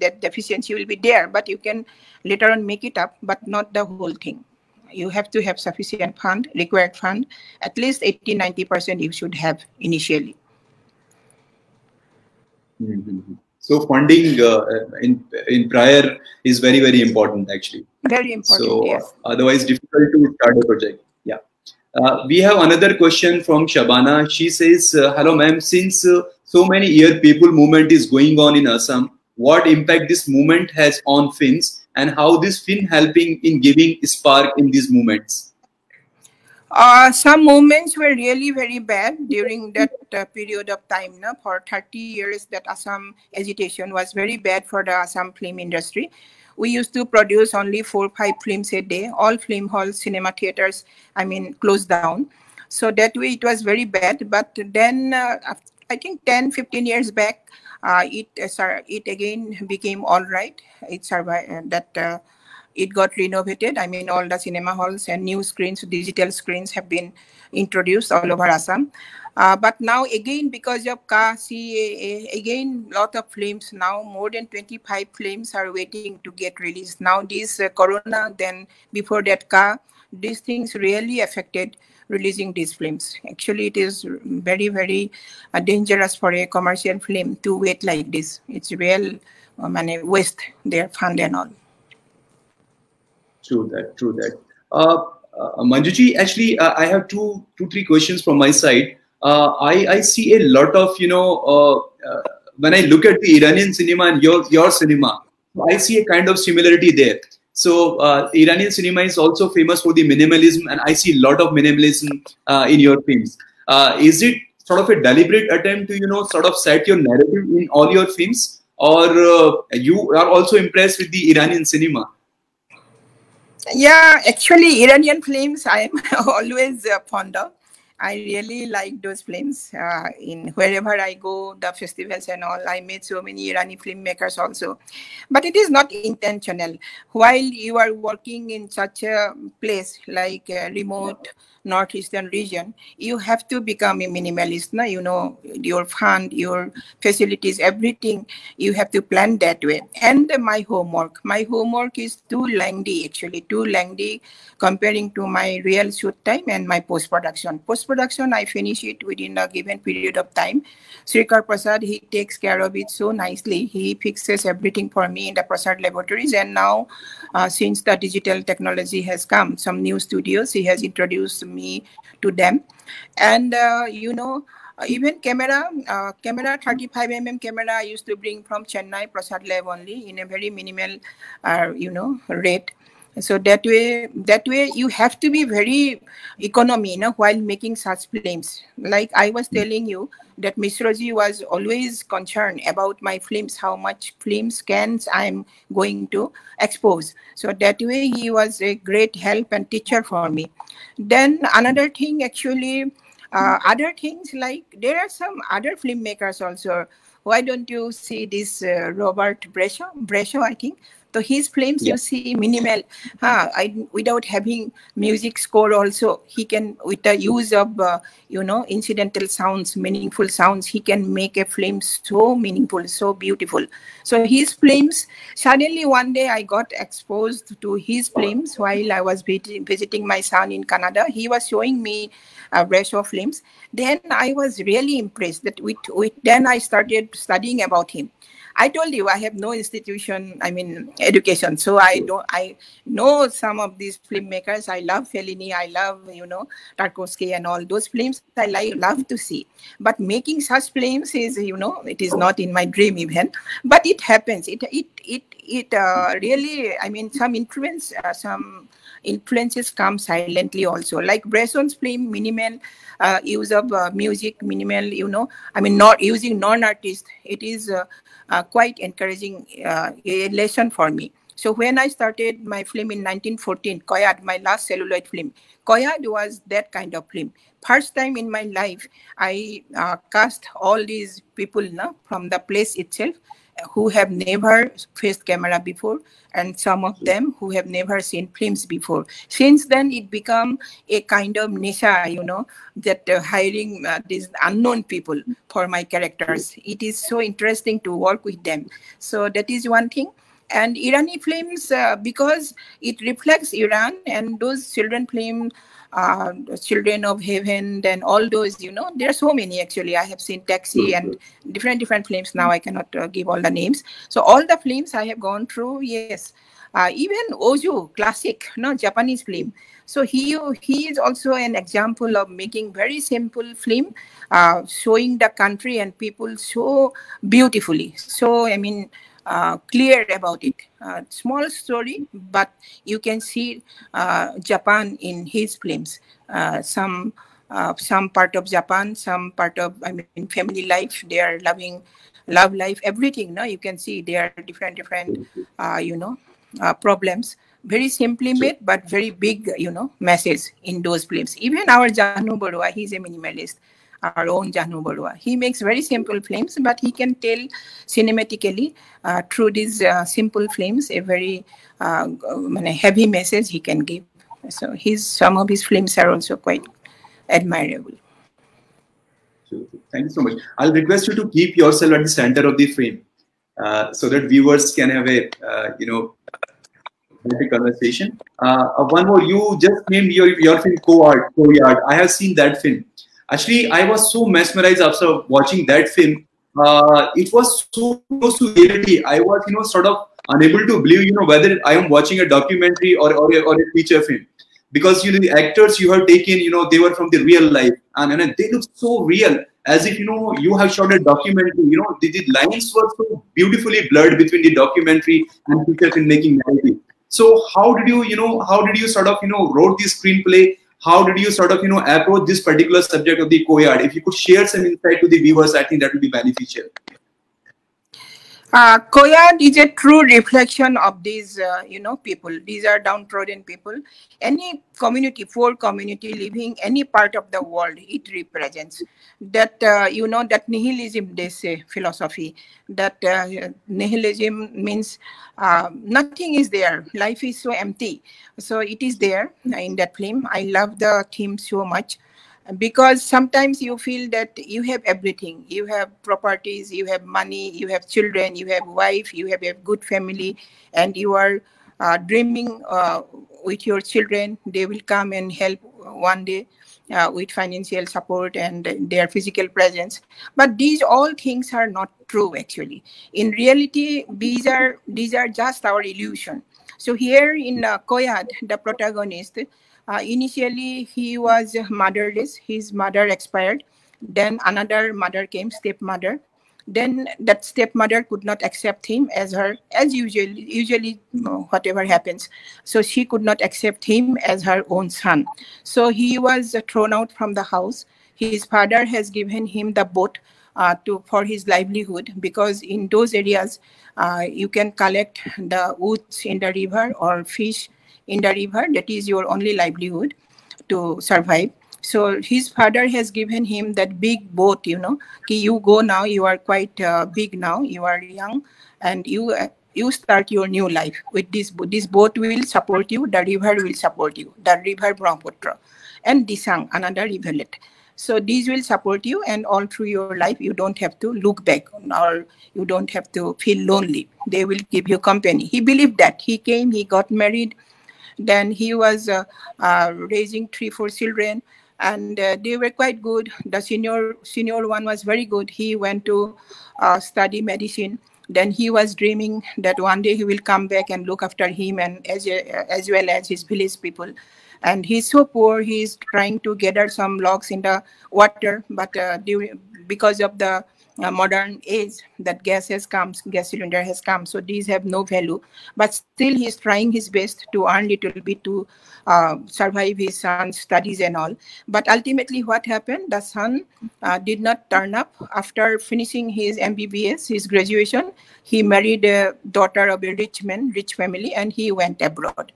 that deficiency will be there, but you can later on make it up, but not the whole thing. You have to have sufficient fund, required fund, at least 80-90% you should have initially. Mm-hmm. So funding in prior is very, very important, actually. Very important. So yes. Otherwise difficult to start a project. Yeah. We have another question from Shabana. She says, hello ma'am, since so many years people movement is going on in Assam, what impact this movement has on films and how this film helping in giving spark in these movements? Some movements were really very bad during that period of time. No? For 30 years, that Assam agitation was very bad for the Assam film industry. We used to produce only 4 or 5 films a day. All film halls, cinema theaters, I mean, closed down. So that way it was very bad. But then I think 10-15 years back, it again became all right. It survived that. It got renovated. I mean, all the cinema halls and new screens, digital screens have been introduced all over Assam. But now again, because of CAA, again, lot of films now, more than 25 films are waiting to get released. Now this Corona, then before that CA, these things really affected releasing these films. Actually, it is very, very dangerous for a commercial film to wait like this. It's real waste their fund and all. True that, true that. Manjuji, actually, I have two, three questions from my side. I see a lot of, you know, when I look at the Iranian cinema and your cinema, I see a kind of similarity there. So Iranian cinema is also famous for the minimalism, and I see a lot of minimalism in your films. Is it sort of a deliberate attempt to, you know, sort of set your narrative in all your films, or you are also impressed with the Iranian cinema? Yeah, actually Iranian films I am always fond of. I really like those films. In wherever I go, the festivals and all, I meet so many Iranian filmmakers also. But it is not intentional. While you are working in such a place like a remote northeastern region, you have to become a minimalist. No? You know, your fund, your facilities, everything, you have to plan that way. And my homework is too lengthy, actually, too lengthy comparing to my real shoot time and my post-production. Post-production, I finish it within a given period of time. Srikar Prasad, he takes care of it so nicely. He fixes everything for me in the Prasad laboratories. And now, since the digital technology has come, some new studios, he has introduced me to them. And, you know, even camera, 35mm camera I used to bring from Chennai, Prasad Lab only, in a very minimal, you know, rate. So that way you have to be very economic, you know, while making such films. Like I was telling you that Mishraji was always concerned about my films, how much films scans I'm going to expose. So that way he was a great help and teacher for me. Then another thing, actually, other things, like there are some other filmmakers also. Why don't you see this Robert Brescia? I think So his films, you see, minimal. Without having music score also, he can, with the use of, incidental sounds, meaningful sounds, he can make a film so meaningful, so beautiful. So his films, suddenly one day I got exposed to his films while I was visiting my son in Canada. He was showing me a brush of films. Then I was really impressed that then I started studying about him. I told you I have no institution, I mean education, so I know some of these filmmakers. I love Fellini, I love Tarkovsky and all those films. I love to see, but making such films is it is not in my dream even. But it happens. It really, I mean, some influences come silently also, like Bresson's film, minimal use of music, minimal, not using non-artist. It is quite encouraging lesson for me. So when I started my film in 1914, Koyal, my last celluloid film, Koyal was that kind of film. First time in my life, I cast all these people from the place itself, who have never faced camera before, and some of them who have never seen films before. Since then, it become a kind of nisha, that hiring these unknown people for my characters. It is so interesting to work with them. So that is one thing. And Irani films, because it reflects Iran, and those children film, Children of Heaven, and all those, there are so many actually. I have seen Taxi and different films. Now I cannot give all the names. So all the films I have gone through, yes. Even Ozu, classic, Japanese film. So he is also an example of making very simple film, showing the country and people so beautifully. So, I mean, clear about it. Small story, but you can see Japan in his films. Some part of Japan, some part of, family life. They are loving, love life, everything. You can see there are different problems. Very simply made, but very big, message in those films. Even our Jahnu Barua, he's a minimalist. Our own Jahnu Barua. He makes very simple films, but he can tell cinematically through these simple films a very heavy message he can give. So some of his films are also quite admirable. Sure. Thank you so much. I'll request you to keep yourself at the center of the frame so that viewers can have a conversation. One more. You just named your film Courtyard. I have seen that film. Actually, I was so mesmerized after watching that film. It was so close to reality. I was, sort of unable to believe, whether I am watching a documentary or a feature film, because the actors you have taken, they were from the real life, and they look so real, as if you have shot a documentary. The lines were so beautifully blurred between the documentary and feature filmmaking narrative. So how did you sort of wrote the screenplay? How did you sort of, approach this particular subject of the Courtyard? If you could share some insight to the viewers, I think that would be beneficial. Courtyard is a true reflection of these, people. These are downtrodden people. Any community, poor community living any part of the world, it represents that, that nihilism, they say, philosophy, that nihilism means nothing is there. Life is so empty. So it is there in that film. I love the theme so much. Because sometimes you feel that you have everything. You have properties, you have money, you have children, you have wife, you have a good family, and you are dreaming with your children. They will come and help one day with financial support and their physical presence. But these all things are not true, actually. In reality, these are just our illusion. So here in Koyad, the protagonist, initially, he was motherless. His mother expired. Then another mother came, stepmother. Then that stepmother could not accept him as usually whatever happens. So she could not accept him as her own son. So he was thrown out from the house. His father has given him the boat for his livelihood, because in those areas, you can collect the roots in the river or fish in the river. That is your only livelihood to survive. So his father has given him that big boat, you go now, you are quite big now, you are young, and you you start your new life with this. This boat will support you, the river will support you, the river Brahmaputra and Disang, another rivulet. So these will support you, and all through your life you don't have to look back or you don't have to feel lonely. They will keep you company. He believed that. He came, he got married, then he was raising 3-4 children, and they were quite good. The senior one was very good. He went to study medicine. Then he was dreaming that one day he will come back and look after him, and as well as his village people. And he's so poor, he's trying to gather some logs in the water, but because of the modern age, that gas has come, gas cylinder has come, so these have no value. But still he's trying his best to earn little bit to survive his son's studies and all. But ultimately what happened, the son did not turn up. After finishing his MBBS, his graduation, he married a daughter of a rich man, rich family, and he went abroad.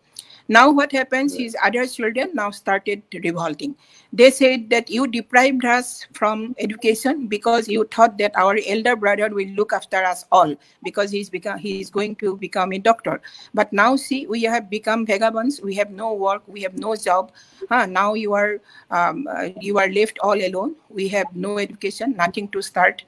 Now what happens, his other children now started revolting. They said that you deprived us from education because you thought that our elder brother will look after us all, because he is going to become a doctor. But now see, we have become vagabonds. We have no work. We have no job. Now you are left all alone. We have no education, nothing to start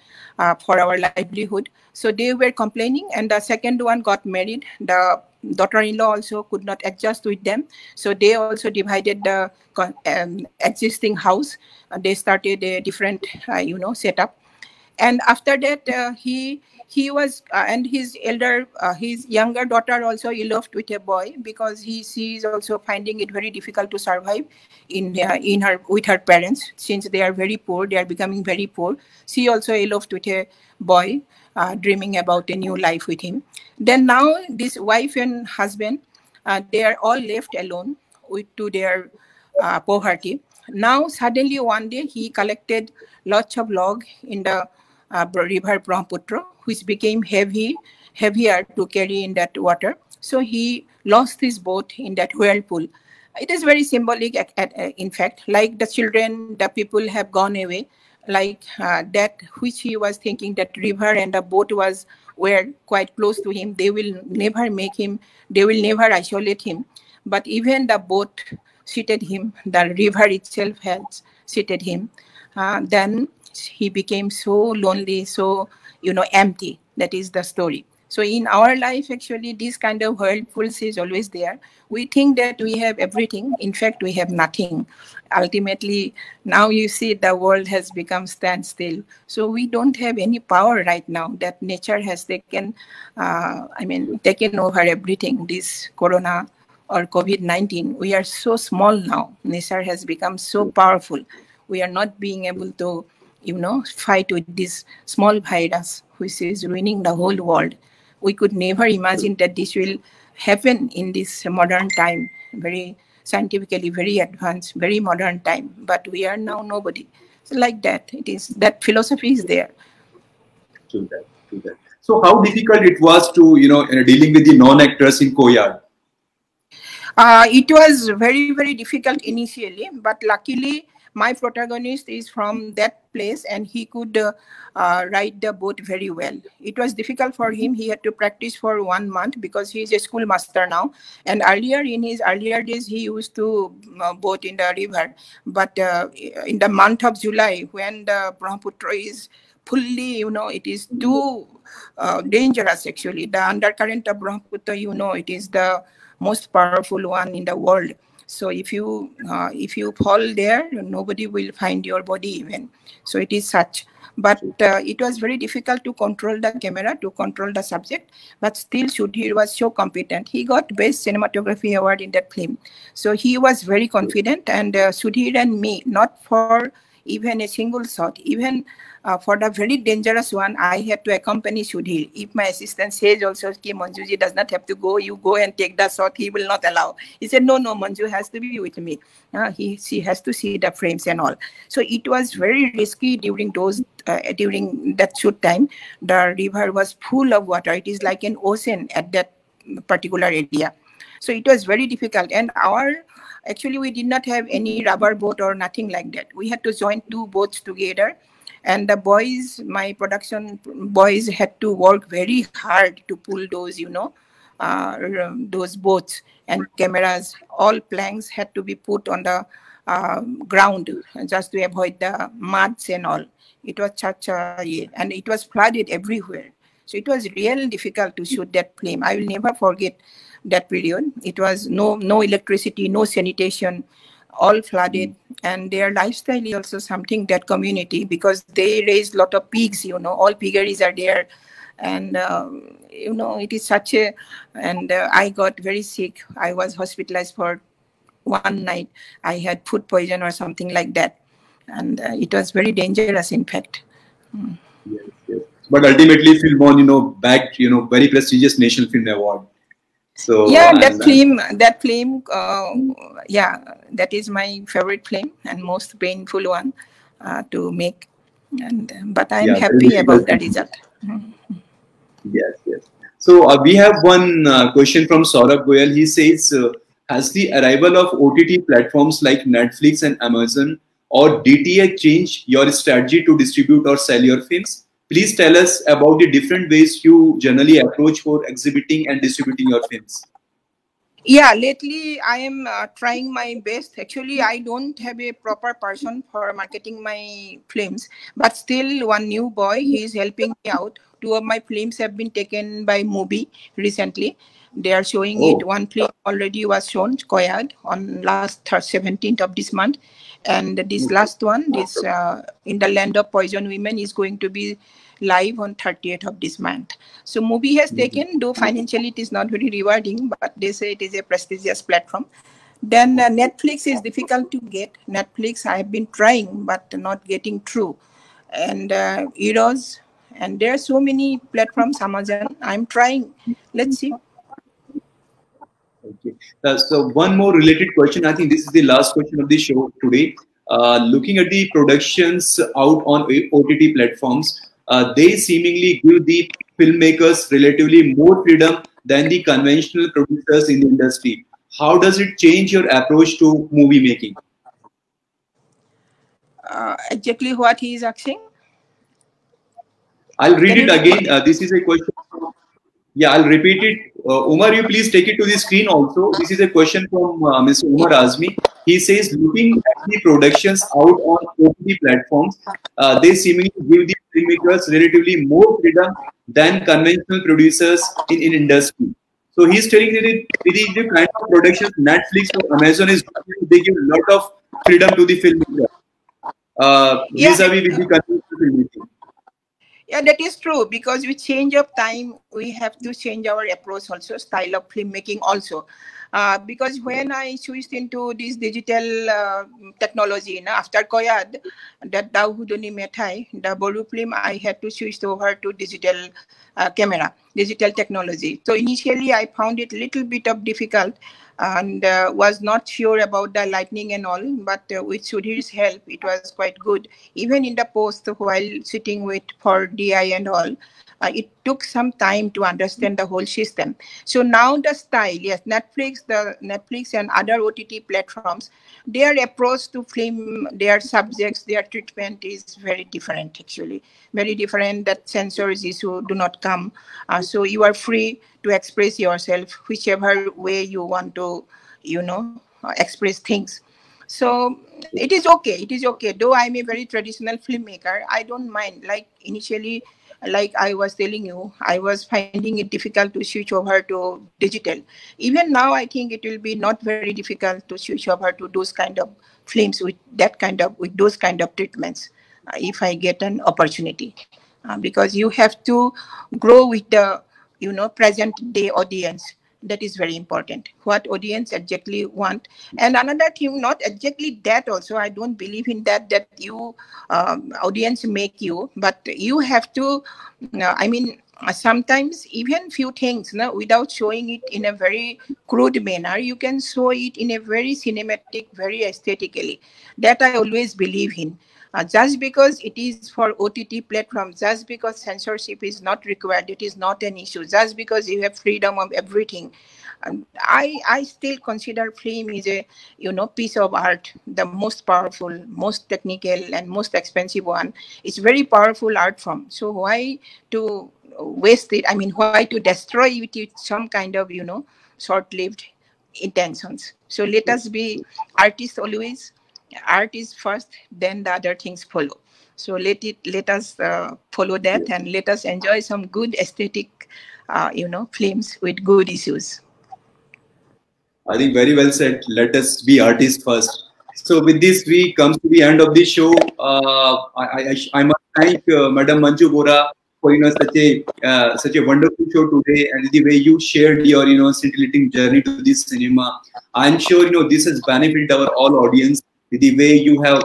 for our livelihood. So they were complaining, and the second one got married. The daughter-in-law also could not adjust with them, so they also divided the existing house. They started a different setup. And after that his younger daughter also eloped with a boy, because she is also finding it very difficult to survive with her parents, since they are very poor. They are becoming very poor. She also eloped with a boy, dreaming about a new life with him. Then now this wife and husband, they are all left alone to their poverty. Now suddenly one day he collected lots of log in the river Brahmaputra, which became heavier to carry in that water. So he lost his boat in that whirlpool. It is very symbolic, in fact, like the children, the people have gone away. Like that which he was thinking, that river and the boat were quite close to him. They will never isolate him. But even the boat cheated him. The river itself has cheated him. Then he became so lonely, so empty. That is the story. So in our life, actually, this kind of whirlpools is always there. We think that we have everything. In fact, we have nothing. Ultimately, now you see the world has become standstill. So we don't have any power right now, that nature has taken over everything. This corona or COVID-19, we are so small now. Nature has become so powerful. We are not being able to, fight with this small virus, which is ruining the whole world. We could never imagine that this will happen in this modern time, very scientifically, very advanced, very modern time. But we are now nobody. So like that, it is, that philosophy is there. True that. So how difficult it was to, dealing with the non-actors in Koyal? It was very, very difficult initially, but luckily, my protagonist is from that place, and he could ride the boat very well. It was difficult for him. He had to practice for 1 month, because he is a schoolmaster now. And in his earlier days, he used to boat in the river. But in the month of July, when the Brahmaputra is fully, it is too dangerous, actually. The undercurrent of Brahmaputra, it is the most powerful one in the world. So if you fall there, nobody will find your body even. So it is such. But it was very difficult to control the camera, to control the subject. But still, Sudhir was so competent. He got Best Cinematography Award in that film. So he was very confident. And Sudhir and me, not for even a single shot, even for the very dangerous one, I had to accompany Sudhir. If my assistant says also, okay, Manjuji does not have to go, you go and take the shot, he will not allow. He said, no, Manju has to be with me. She has to see the frames and all. So it was very risky during that shoot time. The river was full of water. It is like an ocean at that particular area. So it was very difficult. And actually, we did not have any rubber boat or nothing like that. We had to join two boats together. And the boys, my production boys, had to work very hard to pull those, you know, those boats and cameras. All planks had to be put on the ground just to avoid the muds and all. It was and it was flooded everywhere. So it was really difficult to shoot that film. I will never forget that period. It was no electricity, no sanitation, all flooded. And their lifestyle is also something, that community, because they raised a lot of pigs, you know, all piggeries are there. And, you know, it is such a, and I got very sick. I was hospitalized for one night. I had food poison or something like that. And it was very dangerous, in fact. Mm. Yes, yes. But ultimately, film won, you know, back, you know, very prestigious National Film Award. So, yeah, that is my favorite film and most painful one to make. And but I'm happy about the result. Yes, yes. So we have one question from Saurabh Goyal. He says, has the arrival of OTT platforms like Netflix and Amazon or DTH changed your strategy to distribute or sell your films? Please tell us about the different ways you generally approach for exhibiting and distributing your films. Yeah, lately I am trying my best. Actually, I don't have a proper person for marketing my films, but still one new boy, he is helping me out. Two of my films have been taken by movie recently. They are showing it. One film already was shown, Koyal, on last 17th of this month. And this last one, this In the Land of Poison Women, is going to be live on 30th of this month. So movie has taken, though financially it is not very rewarding, but they say it is a prestigious platform. Then Netflix is difficult to get. Netflix, I have been trying, but not getting through. And Eros, and there are so many platforms, Amazon, I'm trying. Let's see. Okay. So one more related question. I think this is the last question of the show today. Looking at the productions out on OTT platforms, they seemingly give the filmmakers relatively more freedom than the conventional producers in the industry. How does it change your approach to movie making? Exactly what he is asking. I'll read it again. This is a question. Yeah, I'll repeat it. Umar, you please take it to the screen also. This is a question from Mr. Umar Azmi. He says, looking at the productions out on OTT platforms, they seemingly give the filmmakers relatively more freedom than conventional producers in industry. So he's telling that the kind of productions Netflix or Amazon is, they give a lot of freedom to the filmmaker. Vis-a-vis with the conventional filmmaking. Yeah, that is true, because with change of time, we have to change our approach also, style of filmmaking also. Because when I switched into this digital technology, you know, after Koyad, that Dau Huduni Methai, the Boru film, I had to switch over to digital camera, digital technology. So initially, I found it a little bit of difficult and was not sure about the lighting and all, but with Sudhir's help, it was quite good. Even in the post, while sitting with for DI and all, it took some time to understand the whole system. So now the style, yes, Netflix and other OTT platforms, their approach to film, their subjects, their treatment is very different actually. Very different, that censors issue do not come. So you are free to express yourself whichever way you want to, you know, express things. So it is okay. It is okay. Though I'm a very traditional filmmaker, I don't mind. Like initially, like I was telling you, I was finding it difficult to switch over to digital. Even now, I think it will be not very difficult to switch over to those kind of films with that kind of, with those kind of treatments, if I get an opportunity, because you have to grow with the, you know, present day audience. That is very important, what audience exactly want. And another thing, not exactly that also, I don't believe in that, that you, audience make you, but you have to, I mean, sometimes even few things, no, without showing it in a very crude manner, you can show it in a very cinematic, very aesthetically. That I always believe in. Just because it is for OTT platform, just because censorship is not required, it is not an issue. Just because you have freedom of everything, I still consider film is a piece of art, the most powerful, most technical and most expensive one. It's very powerful art form. So why to waste it? I mean, why to destroy it with some kind of short-lived intentions? So let us be artists always. Art is first, then the other things follow. So let us follow that, and let us enjoy some good aesthetic, films with good issues. I think very well said. Let us be artists first. So with this, we come to the end of this show. I must thank Madam Manju Borah for such a wonderful show today, and the way you shared your scintillating journey to this cinema. I'm sure this has benefited our all audience with the way you have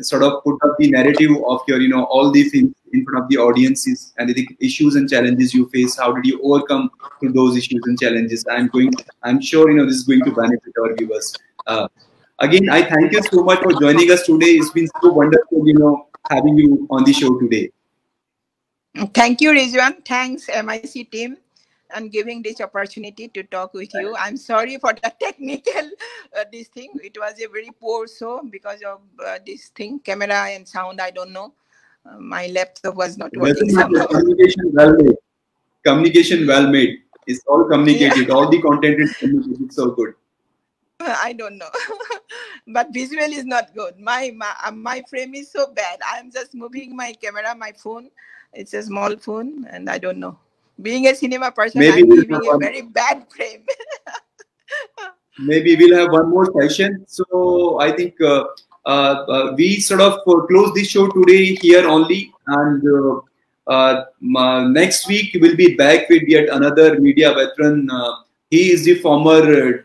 sort of put up the narrative of your all the films in front of the audiences, and the issues and challenges you face. How did you overcome through those issues and challenges? I'm sure this is going to benefit our viewers. Again, I thank you so much for joining us today. It's been so wonderful having you on the show today. Thank you, Rizwan. Thanks, MIC team, and giving this opportunity to talk with you. I'm sorry for the technical this thing. It was a very poor show because of this thing, camera and sound. I don't know. My laptop was not working. Communication well made. It's all communicated. Yeah. All the content is communicated so good. I don't know, but visual is not good. My frame is so bad. I'm just moving my camera, my phone. It's a small phone, and I don't know. Being a cinema person, maybe I'm giving a very bad frame. Maybe we'll have one more session. So I think we sort of close this show today here only, and next week we'll be back with yet another media veteran. He is the former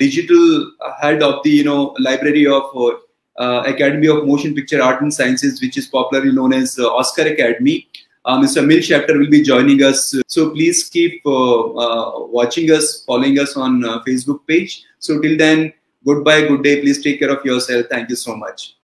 digital head of the library of Academy of Motion Picture Art and Sciences, which is popularly known as Oscar Academy. Mr. Amil Schefter will be joining us, so please keep watching us, following us on Facebook page. So till then, goodbye, good day. Please take care of yourself. Thank you so much.